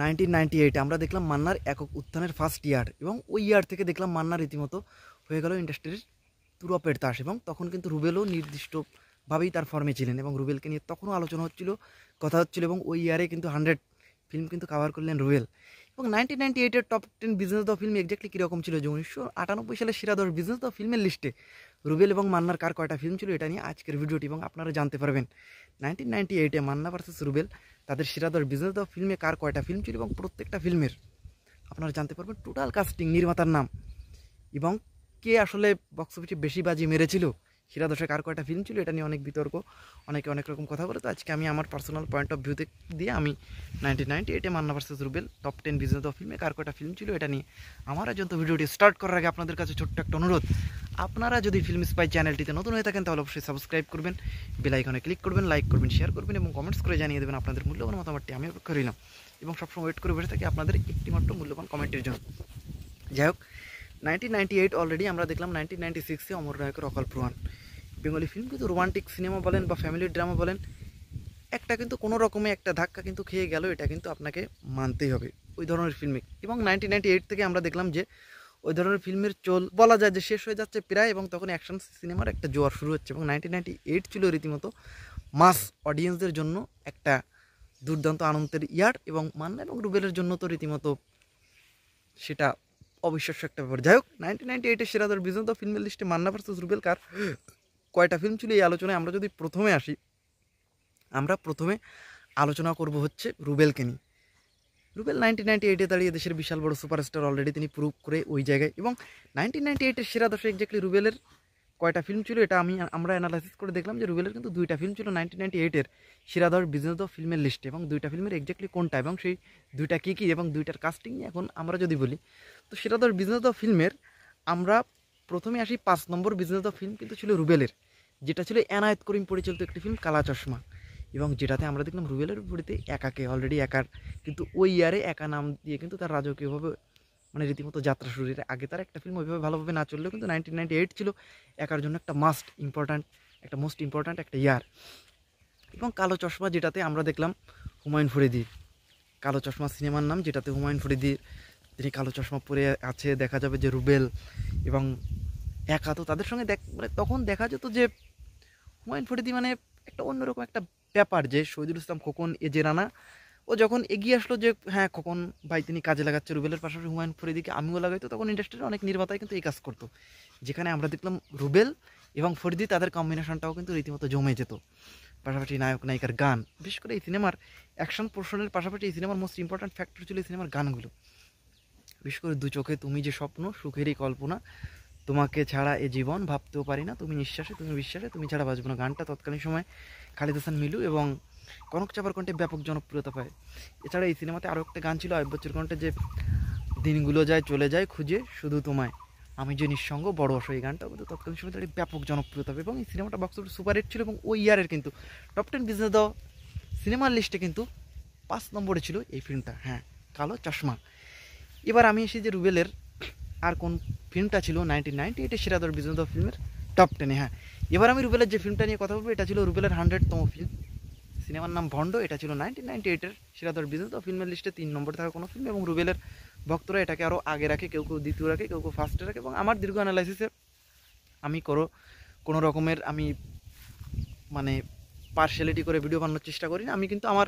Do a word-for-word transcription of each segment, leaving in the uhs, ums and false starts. Nineteen ninety eight আমরা দেখলাম মান্নার একক উত্থানের ফার্স্ট ইয়ার, এবং ওই ইয়ার থেকে দেখলাম মান্না রীতিমতো হয়ে গেল ইন্ডাস্ট্রির তুরপের তাস। এবং তখন কিন্তু রুবেলও নির্দিষ্টভাবেই তার ফর্মে ছিলেন এবং রুবেলকে নিয়ে তখনও আলোচনা হচ্ছিল, কথা হচ্ছিল, এবং ওই ইয়ারে কিন্তু হান্ড্রেড ফিল্ম কিন্তু কভার করলেন রুবেল। এবং নাইনটিন নাইনটি এইটের top ten business the film exactly কীরকম ছিল, যে উনিশশো আটানব্বই সালে সেরা দশ বিজনেস দ্য ফিল্মের লিস্টে রুবেল এবং মান্নার কার কয়টা ফিল্ম ছিল এটা নিয়ে আজকের ভিডিওটি, এবং আপনারা জানতে পারবেন নাইনটিন নাইনটি এইটে মান্না ভার্সেস রুবেল তাদের সেরা দশ বিজনেস দ্য ফিল্মে কার কয়টা ফিল্ম ছিল এবং প্রত্যেকটা ফিল্মের আপনারা জানতে পারবেন টোটাল কাস্টিং, নির্মাতার নাম এবং কে আসলে বক্স অফিসে বেশি বাজি মেরেছিল, সেরা দশে কার কয়টা ফিল্ম ছিল এটা নিয়ে অনেক বিতর্ক, অনেকে অনেক রকম কথা বলে। তো আজকে আমি আমার পার্সোনাল পয়েন্ট অফ ভিউতে দিয়ে আমি নাইনটিন নাইনটি এইটে Manna versus Rubel top ten business the ফিল্মে কার কয়টা ফিল্ম ছিল এটা নিয়ে আমার আজন্ত ভিডিওটি স্টার্ট করার আগে আপনাদের কাছে ছোট্ট একটা অনুরোধ, আপনারা যদি ফিল্ম স্পাই চ্যানেলটিতে নতুন হয়ে থাকেন তাহলে অবশ্যই সাবস্ক্রাইব করবেন, বেল আইকনে ক্লিক করবেন, লাইক করবেন, শেয়ার করবেন এবং কমেন্টস করে জানিয়ে দেবেন আপনাদের মূল্যবান মতামতটি। আমি অপেক্ষা রইলাম এবং সবসময় ওয়েট করে বসে থাকি আপনাদের একটিমাত্র মূল্যবান কমেন্টের জন্য। যাই হোক নাইনটিন নাইনটি এইট অলরেডি আমরা দেখলাম, নাইনটিন নাইনটি সিক্সে অমর নায়কের অকাল প্রয়াণ। বেঙ্গলি ফিল্ম কিন্তু রোমান্টিক সিনেমা বলেন বা ফ্যামিলি ড্রামা বলেন একটা কিন্তু কোনো রকমে একটা ধাক্কা কিন্তু খেয়ে গেল, এটা কিন্তু আপনাকে মানতেই হবে ওই ধরনের ফিল্মে। এবং নাইনটিন নাইনটি এইট থেকে আমরা দেখলাম যে ওই ধরনের ফিল্মের চল বলা যায় যে শেষ হয়ে যাচ্ছে প্রায়, এবং তখন অ্যাকশন সিনেমার একটা জোয়ার শুরু হচ্ছে। এবং নাইনটিন নাইনটি এইট ছিল রীতিমতো মাস অডিয়েন্সদের জন্য একটা দুর্দান্ত আনন্দের ইয়ার, এবং মান্না এবং রুবেলের জন্য তো রীতিমতো সেটা অবিশ্বাস্য একটা ব্যাপার। যাই হোক নাইনটিন নাইনটি এইটের সেরা দশ বিজনেস দ্য ফিল্মের লিস্টে মান্না ভার্সেস রুবেল কার কয়টা ফিল্ম ছিল এই আলোচনায় আমরা যদি প্রথমে আসি, আমরা প্রথমে আলোচনা করব হচ্ছে রুবেলকে নিয়ে। রুবেল নাইনটিন নাইনটি এইটে দাঁড়িয়ে দেশের বিশাল বড় সুপারস্টার অলরেডি তিনি প্রুভ করে ওই জায়গায়, এবং নাইনটিন নাইনটি এইটের সেরা দশে এক্স্যাক্টলি রুবেলের কয়টা ফিল্ম ছিল এটা আমি আমরা অ্যানালাইসিস করে দেখলাম যে রুবেলের কিন্তু দুইটা ফিল্ম ছিল নাইনটিন নাইনটি এইটের সেরা দশ বিজনেস দ্য ফিল্মের লিস্টে, এবং দুইটা ফিল্মের এক্স্যাক্টলি কোনটা এবং সেই দুইটা কী কী এবং দুইটার কাস্টিং নিয়ে এখন আমরা যদি বলি, তো সেরা দশ বিজনেস দ্য ফিল্মের আমরা প্রথমে আসি পাঁচ নম্বর বিজনেস দ্য ফিল্ম কিন্তু ছিল রুবেলের, যেটা ছিল এনায়েত করিম পরিচালিত একটি ফিল্ম কালা চশমা, এবং যেটাতে আমরা দেখলাম রুবেলের বিপরীতে একাকে অলরেডি একার কিন্তু ওই ইয়ারে একা নাম দিয়ে কিন্তু তার রাজকীয়ভাবে মানে রীতিমতো যাত্রা শুরু। এর আগে তার একটা ফিল্ম ওইভাবে ভালোভাবে না চললেও কিন্তু নাইনটিন নাইনটি এইট ছিল একার জন্য একটা মাস্ট ইম্পর্ট্যান্ট একটা মোস্ট ইম্পর্ট্যান্ট একটা ইয়ার। এবং কালো চশমা যেটাতে আমরা দেখলাম হুমায়ুন ফরিদির কালো চশমা সিনেমার নাম, যেটাতে হুমায়ুন ফরিদির তিনি কালো চশমা পরে আছে, দেখা যাবে যে রুবেল এবং একা তো তাদের সঙ্গে দেখ মানে তখন দেখা যেত যে হুমায়ুন ফরিদি মানে একটা অন্যরকম একটা ব্যাপার, যে শহীদুল ইসলাম খোকন এ যে রানা ও যখন এগিয়ে আসলো যে হ্যাঁ খোকন ভাই তিনি কাজে লাগাচ্ছে রুবেলের পাশাপাশি হুমায়ুন ফরিদিকে আমিও লাগাইতো, তখন ইন্ডাস্ট্রির অনেক নির্মাতাই কিন্তু এই কাজ করতো, যেখানে আমরা দেখলাম রুবেল এবং ফরিদি তাদের কম্বিনেশনটাও কিন্তু রীতিমতো জমে যেত। পাশাপাশি নায়ক নায়িকার গান, বিশেষ করে এই সিনেমার অ্যাকশন পোর্শনের পাশাপাশি এই সিনেমার মোস্ট ইম্পর্ট্যান্ট ফ্যাক্টর ছিল এই সিনেমার গানগুলো, বিশেষ করে দু চোখে তুমি যে স্বপ্ন সুখেরই কল্পনা, তোমাকে ছাড়া এ জীবন ভাবতেও পারি না, তুমি নিঃশ্বাসে তুমি বিশ্বাসে তুমি ছাড়া বাঁচব না, গানটা তৎকালীন সময় খালিদ হাসান মিলু এবং কনক চাপার কণ্ঠে ব্যাপক জনপ্রিয়তা পায়। এছাড়া এই সিনেমাতে আরও একটা গান ছিল আয়ুব বচ্চুর কণ্ঠে, যে দিনগুলো যায় চলে যায় খুঁজে শুধু তোমায় আমি যে নিঃসঙ্গ বড় অসহ, এই গানটাও কিন্তু তৎকালীন সময় তাদের ব্যাপক জনপ্রিয়তা পায় এবং এই সিনেমাটা বক্স অফিস সুপারহিট ছিল এবং ওই ইয়ারের কিন্তু টপ টেন বিজনেস দ্য সিনেমার লিস্টে কিন্তু পাঁচ নম্বরে ছিল এই ফিল্মটা, হ্যাঁ কালো চশমা। এবার আমি এসে যে রুবেলের আর কোন ফিল্মটা ছিল নাইনটিন নাইনটি এইটের সেরা দশ বিজনেস দ্য ফিল্মের টপ টেনে, হ্যাঁ এবার আমি রুবেলের যে ফিল্মটা নিয়ে কথা বলবো এটা ছিল রুবেলের হান্ড্রেডতম ফিল্ম, সিনেমার নাম ভণ্ড। এটা ছিল নাইনটিন নাইনটি এইটের সেরা দশ বিজনেস দ্য ফিল্মের লিস্টে তিন নম্বরে থাকা কোনো ফিল্ম, এবং রুবেলের ভক্তরা এটাকে আরও আগে রাখে, কেউ কেউ দ্বিতীয় রাখে, কেউ কেউ ফার্স্টে রাখে, এবং আমার দীর্ঘ অ্যানালাইসিসে আমি করো কোনো রকমের আমি মানে পার্শিয়ালিটি করে ভিডিও বানানোর চেষ্টা করি না, আমি কিন্তু আমার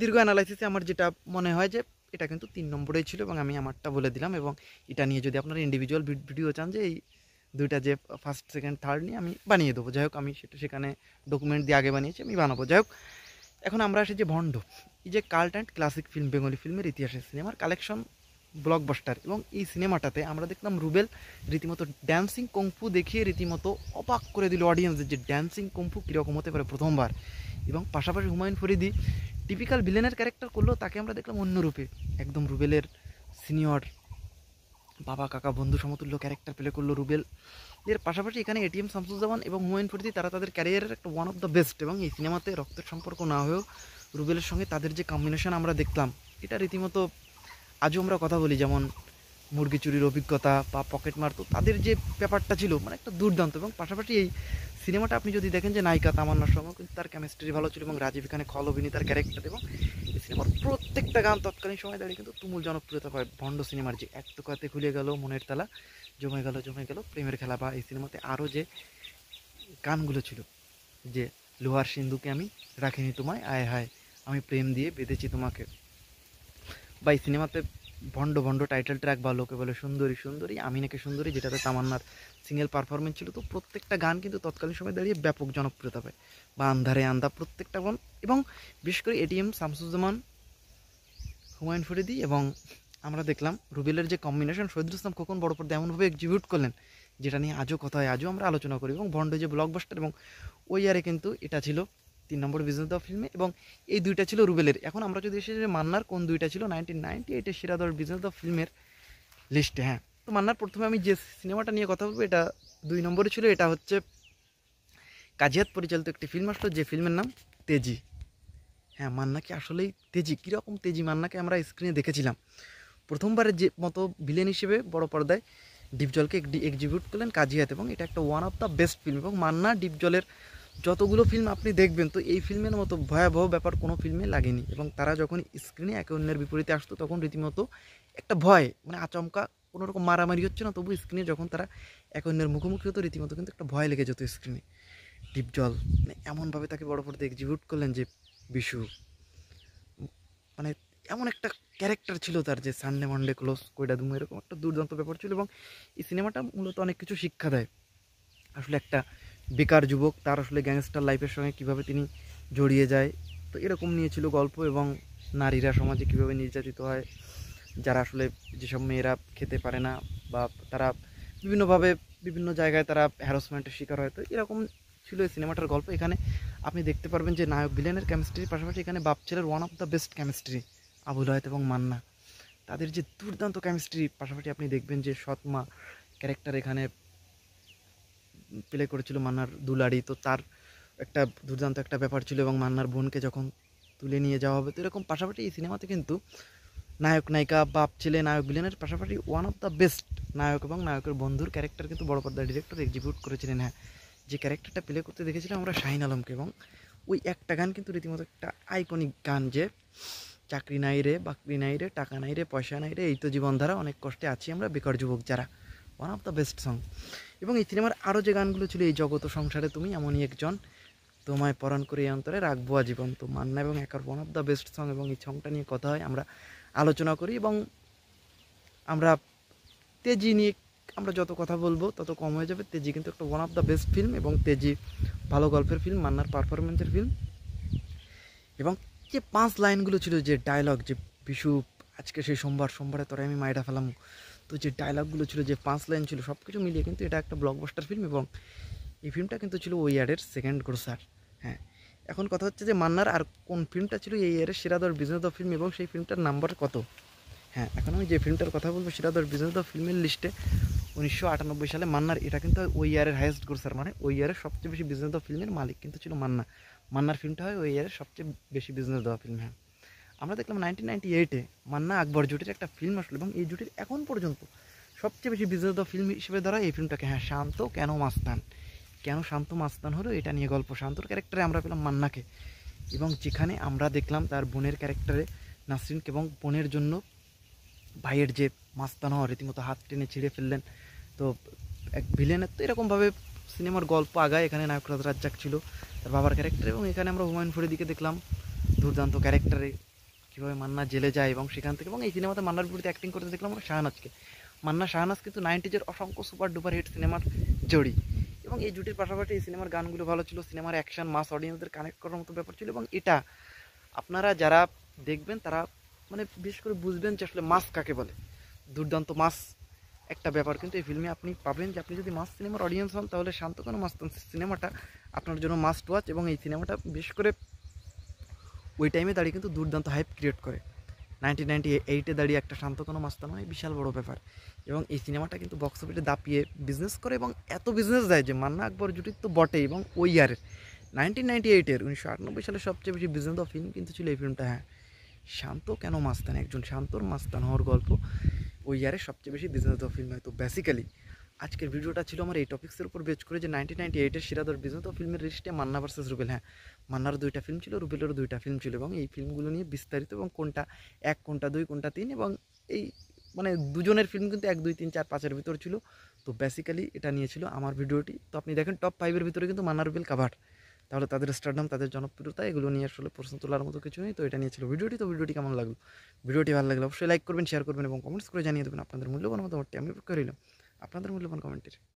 দীর্ঘ অ্যানালাইসিসে আমার যেটা মনে হয় যে এটা কিন্তু তিন নম্বরেই ছিল এবং আমি আমারটা বলে দিলাম, এবং এটা নিয়ে যদি আপনারা ইন্ডিভিজুয়াল ভিডিও চান যে এই দুইটা যে ফার্স্ট সেকেন্ড থার্ড নিয়ে আমি বানিয়ে দেবো, যাই হোক আমি সেটা সেখানে ডকুমেন্ট দিয়ে আগে বানিয়েছি আমি বানাবো। যাই হোক এখন আমরা আসি যে ভণ্ড, এই যে cult and classic film Bengali ফিল্মের ইতিহাসে সিনেমার কালেকশন ব্লকবাস্টার, এবং এই সিনেমাটাতে আমরা দেখলাম রুবেল রীতিমতো ড্যান্সিং কুংফু দেখিয়ে রীতিমতো অবাক করে দিল অডিয়েন্সদের, যে ড্যান্সিং কুংফু কীরকম হতে পারে প্রথমবার, এবং পাশাপাশি হুমায়ুন ফরিদি টিপিক্যাল ভিলেনের ক্যারেক্টার করলেও তাকে আমরা দেখলাম অন্য রূপে, একদম রুবেলের সিনিয়র বাবা কাকা বন্ধু সমতুল্য ক্যারেক্টার প্লে করলো রুবেল। এর পাশাপাশি এখানে এটিএম শামসুজ্জামান এবং হুমায়ুন ফরিদি তারা তাদের ক্যারিয়ারের একটা ওয়ান অফ দ্য বেস্ট, এবং এই সিনেমাতে রক্তের সম্পর্ক না হয়েও রুবেলের সঙ্গে তাদের যে কম্বিনেশন আমরা দেখলাম এটা রীতিমতো আজও আমরা কথা বলি, যেমন মুরগি চুরির অভিজ্ঞতা বা পকেট মারতো তাদের যে ব্যাপারটা ছিল মানে একটা দুর্দান্ত। এবং পাশাপাশি এই সিনেমাটা আপনি যদি দেখেন যে নায়িকা তামান্নার সঙ্গে কিন্তু তার কেমিস্ট্রি ভালো ছিল, এবং রাজীব খানে খল অভিনেতার ক্যারেক্টার, এবং এই সিনেমার প্রত্যেকটা গান তৎকালীন সময় দাঁড়িয়ে কিন্তু তুমুল জনপ্রিয়তা পায়। ভণ্ড সিনেমার যে এক টুকাতে খুলে গেল মনের তালা, জমে গেল জমে গেল প্রেমের খেলা, বা এই সিনেমাতে আরও যে গানগুলো ছিল, যে লোহার সিন্ধুকে আমি রাখিনি তোমায়, আয় হায় আমি প্রেম দিয়ে বেঁধেছি তোমাকে, বা এই সিনেমাতে ভণ্ড ভণ্ড টাইটেল ট্র্যাক, বা লোকে বলে সুন্দরী সুন্দরী, আমি নাকি সুন্দরী, যেটাতে তামান্নার সিঙ্গেল পারফরমেন্স ছিল। তো প্রত্যেকটা গান কিন্তু তৎকালীন সময় দাঁড়িয়ে ব্যাপক জনপ্রিয়তা পায়, বা আন্ধারে আন্ধা প্রত্যেকটা গান, এবং বিশেষ করে এটিএম, শামসুজ্জামান, হুমায়ুন ফরিদি, এবং আমরা দেখলাম রুবেলের যে কম্বিনেশন, শহীদুল ইসলাম খোকন বড় পর্দা এমনভাবে এক্সিকিউট করলেন যেটা নিয়ে আজও কথা হয়, আজও আমরা আলোচনা করি। এবং ভণ্ড যে ব্লকবাস্টার, এবং ওই ইয়ারে কিন্তু এটা ছিল তিন নম্বর বিজনেস দা ফিল্মে, এবং এই দুইটা ছিল রুবেলের। এখন আমরা যদি এসে মান্নার কোন দুইটা ছিল নাইনটিন নাইনটি এইটের সেরা দশ বিজনেস দা ফিল্মের লিস্টে, হ্যাঁ। তো মান্নার প্রথমে আমি যে সিনেমাটা নিয়ে কথা বলবো এটা দুই নম্বরে ছিল, এটা হচ্ছে কাজিয়াত পরিচালিত একটি ফিল্ম আসলো যে ফিল্মের নাম তেজি। হ্যাঁ, মান্নাকে আসলেই তেজি, কীরকম তেজি মান্নাকে আমরা স্ক্রিনে দেখেছিলাম, প্রথমবারের যে মতো ভিলেন হিসেবে বড় পর্দায় ডিপজলকে এক্সিকিউট করলেন কাজিয়াত, এবং এটা একটা one of the best film. এবং মান্না ডিপজলের যতগুলো ফিল্ম আপনি দেখবেন তো এই ফিল্মের মতো ভয়াবহ ব্যাপার কোনো ফিল্মে লাগেনি, এবং তারা যখন স্ক্রিনে একে অন্যের বিপরীতে আসতো তখন রীতিমতো একটা ভয়, মানে আচমকা কোনোরকম মারামারি হচ্ছে না, তবু স্ক্রিনে যখন তারা একে অন্যের মুখোমুখি হতো রীতিমতো কিন্তু একটা ভয় লেগে যেত স্ক্রিনে। ডিপজল মানে এমনভাবে তাকে বড় পর্দা এক্সিকিউট করলেন যে বিশু, মানে এমন একটা ক্যারেক্টার ছিল তার, যে সানডে মানডে ক্লোজ কইডা দুমু, এরকম একটা দুর্দান্ত ব্যাপার ছিল। এবং এই সিনেমাটা মূলত অনেক কিছু শিক্ষা দেয়, আসলে একটা বেকার যুবক তার আসলে গ্যাংস্টার লাইফের সঙ্গে কীভাবে তিনি জড়িয়ে যায়, তো এরকম নিয়েছিল গল্প, এবং নারীরা সমাজে কীভাবে নির্যাতিত হয়, যারা আসলে যেসব মেয়েরা খেতে পারে না বা তারা বিভিন্নভাবে বিভিন্ন জায়গায় তারা হ্যারাসমেন্টের শিকার হয়, তো এরকম ছিল এই সিনেমাটার গল্প। এখানে আপনি দেখতে পারবেন যে নায়ক ভিলেনের কেমিস্ট্রির পাশাপাশি এখানে বাপ ছেলের one of the best chemistry Abul Hayat এবং মান্না, তাদের যে দুর্দান্ত কেমিস্ট্রি, পাশাপাশি আপনি দেখবেন যে সৎমা ক্যারেক্টার এখানে প্লে করেছিল মান্নার দুলারি, তো তার একটা দুর্দান্ত একটা ব্যাপার ছিল, এবং মান্নার বোনকে যখন তুলে নিয়ে যাওয়া হবে, তো এরকম পাশাপাশি এই সিনেমাতে কিন্তু নায়ক নায়িকা, বাপ ছেলে, নায়ক ভিলেনের পাশাপাশি ওয়ান অফ দ্য বেস্ট নায়ক এবং নায়কের বন্ধুর ক্যারেক্টার কিন্তু বড় পর্দা ডিরেক্টর এক্সিকিউট করেছিলেন। হ্যাঁ, যে ক্যারেক্টারটা প্লে করতে দেখেছিলাম আমরা শাহিন আলমকে, এবং ওই একটা গান কিন্তু রীতিমতো একটা আইকনিক গান, যে চাকরি নাই রে, বাকরি নাই রে, টাকা নাই রে, পয়সা নাই রে, এই তো জীবনধারা, অনেক কষ্টে আছি আমরা বেকার যুবক যারা, one of the best song. এবং এই সিনেমার আরও যে গানগুলো ছিল, এই জগত সংসারে তুমি এমনই একজন, তোমায় পরাণ করে এই অন্তরে রাখবো আজীবন, তো মান্না এবং একার one of the best song, এবং এই সংটা নিয়ে কথা হয়, আমরা আলোচনা করি, এবং আমরা তেজি নিয়ে আমরা যত কথা বলবো তত কম হয়ে যাবে। তেজি কিন্তু একটা one of the best film, এবং তেজি ভালো গল্পের ফিল্ম, মান্নার পারফরমেন্সের ফিল্ম, এবং যে পাঁচ লাইনগুলো ছিল, যে ডায়লগ, যে বিশু আজকে সেই সোমবার, সোমবারে তোরে আমি মাইডা ফেলাম, তো যে ডায়লগগুলো ছিল, যে পাঁচ লাইন ছিল, সব কিছু মিলিয়ে কিন্তু এটা একটা ব্লকবাস্টার ফিল্ম, এবং এই ফিল্মটা কিন্তু ছিল ওই ইয়ারের সেকেন্ড গ্রোসার। হ্যাঁ, এখন কথা হচ্ছে যে মান্নার আর কোন ফিল্মটা ছিল এই ইয়ারের সেরা দশ বিজনেস দা ফিল্ম, এবং সেই ফিল্মটার নাম্বার কত? হ্যাঁ, এখন আমি যে ফিল্মটার কথা বলবো সেরা দশ বিজনেস দা ফিল্মের লিস্টে উনিশশো আটানব্বই সালে মান্নার, এটা কিন্তু ওই ইয়ারের হাইয়েস্ট গ্রোসার, মানে ওই ইয়ারের সবচেয়ে বেশি বিজনেস দা ফিল্মের মালিক কিন্তু ছিল মান্না। মান্নার ফিল্মটা হয় ওই ইয়ারের সবচেয়ে বেশি বিজনেস দেওয়া ফিল্ম। হ্যাঁ, আমরা দেখলাম নাইনটিন নাইনটি এইটে মান্না আকবর জুটির একটা ফিল্ম আসলো, এবং এই জুটির এখন পর্যন্ত সবচেয়ে বেশি বিজনেস দেওয়া ফিল্ম হিসেবে ধরা এই ফিল্মটাকে। হ্যাঁ, শান্ত কেন মাস্তান, কেন শান্ত মাস্তান হলো এটা নিয়ে গল্প, শান্তর ক্যারেক্টারে আমরা পেলাম মান্নাকে, এবং যেখানে আমরা দেখলাম তার বোনের ক্যারেক্টারে নাসরিনকে, এবং বোনের জন্য ভাইয়ের যে মাস্তান হওয়া রীতিমতো হাত টেনে ছিঁড়ে ফেললেন, তো এক ভিলেনের, তো এরকমভাবে সিনেমার গল্প আগায়। এখানে নায়ক রাজ্জাক ছিল তার বাবার ক্যারেক্টার, এবং এখানে আমরা হুমায়ুন ফরিদিকে দেখলাম দুর্দান্ত ক্যারেক্টারে কীভাবে মান্না জেলে যায় এবং সেখান থেকে, এবং এই সিনেমাতে মান্নার বিরুদ্ধে অ্যাক্টিং করতে দেখলাম আমরা শাহনাজকে। মান্না শাহনাজ কিন্তু নাইনটিজের অসংখ্য সুপার ডুপার হিট সিনেমার জড়ি, এবং এই জুটির পাশাপাশি এই সিনেমার গানগুলো ভালো ছিল, সিনেমার অ্যাকশন মাস অডিয়েন্সদের কানেক্ট করার মতো ব্যাপার ছিল, এবং এটা আপনারা যারা দেখবেন তারা মানে বিশেষ করে বুঝবেন যে আসলে মাস কাকে বলে, দুর্দান্ত মাস একটা ব্যাপার কিন্তু এই ফিল্মে আপনি পাবেন, যে আপনি যদি মাস সিনেমার অডিয়েন্স হন তাহলে শান্ত কেন মাস্তান সিনেমাটা আপনার জন্য মাস্ট ওয়াচ, এবং এই সিনেমাটা বিশেষ করে ওই টাইমে দাঁড়িয়ে কিন্তু দুর্দান্ত হাইপ ক্রিয়েট করে। নাইনটিন নাইনটি এইটে দাঁড়িয়ে একটা শান্ত কোনো মাস্তান হয় বিশাল বড় ব্যাপার, এবং এই সিনেমাটা কিন্তু বক্স অফিসে দাপিয়ে বিজনেস করে, এবং এত বিজনেস দেয় যে মান্না আকবর জুটির তো বটে, এবং ওই ইয়ারের নাইনটিন নাইনটি এইটের উনিশশো আটানব্বই সালে সবচেয়ে বেশি বিজনেস দেওয়া ফিল্ম কিন্তু ছিল এই ফিল্মটা। হ্যাঁ, শান্ত কেন মাস্তান, একজন শান্তর মাস্তান হওয়ার গল্প ওই ইয়ারের সবচেয়ে বেশি বিজনেস দেওয়া ফিল্ম হয়। তো বেসিক্যালি আজকের ভিডিওটা ছিল আমার এই টপিক্সের উপর বেস করে যে নাইনটিন নাইনটি এইট এর সেরা দশ বিজনেস ও ফিল্মের লিস্টে মান্না ভার্সেস রুবেল। হ্যাঁ, মান্নার দুইটা ফিল্ম ছিল, রুবেলেরও দুইটা ফিল্ম ছিল, এবং এই ফিল্মগুলো নিয়ে বিস্তারিত এবং কোনটা এক, কোনটা দুই, কোনটা তিন, এবং এই মানে দুজনের ফিল্ম কিন্তু এক দুই তিন চার পাঁচের ভিতর ছিল। তো বেসিক্যালি এটা নিয়েছিল আমার ভিডিওটি। তো আপনি দেখেন টপ ফাইভের ভিতরে কিন্তু মান্না রুবেল কাভার, তাহলে তাদের স্টারডম, তাদের জনপ্রিয়তা, এগুলো নিয়ে আসলে প্রশ্ন তোলার মতো কিছু নেই। তো এটা নিয়েছিল ভিডিওটি। তো ভিডিওটি কেমন লাগলো? ভিডিওটি ভালো লাগলে অবশ্যই লাইক করবেন, শেয়ার করবেন এবং কমেন্টস করে জানিয়ে দেবেন আপনাদের মূল্যবান মতামতটি। আমি রইলাম আপনাদের মূল্যবান কমেন্টের।